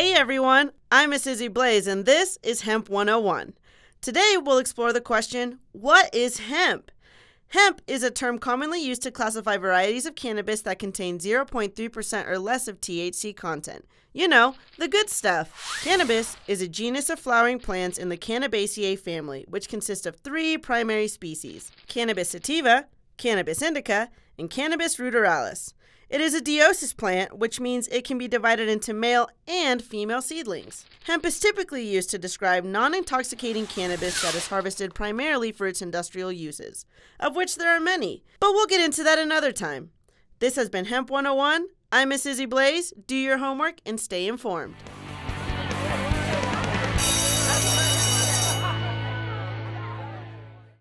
Hey everyone, I'm Miss Izzy Blazee and this is Hemp 101. Today we'll explore the question, what is hemp? Hemp is a term commonly used to classify varieties of cannabis that contain 0.3% or less of THC content. You know, the good stuff. Cannabis is a genus of flowering plants in the Cannabaceae family, which consists of three primary species, Cannabis sativa, Cannabis indica, and Cannabis ruderalis. It is a dioecious plant, which means it can be divided into male and female seedlings. Hemp is typically used to describe non-intoxicating cannabis that is harvested primarily for its industrial uses, of which there are many, but we'll get into that another time. This has been Hemp 101. I'm Miss Izzy Blazee. Do your homework and stay informed.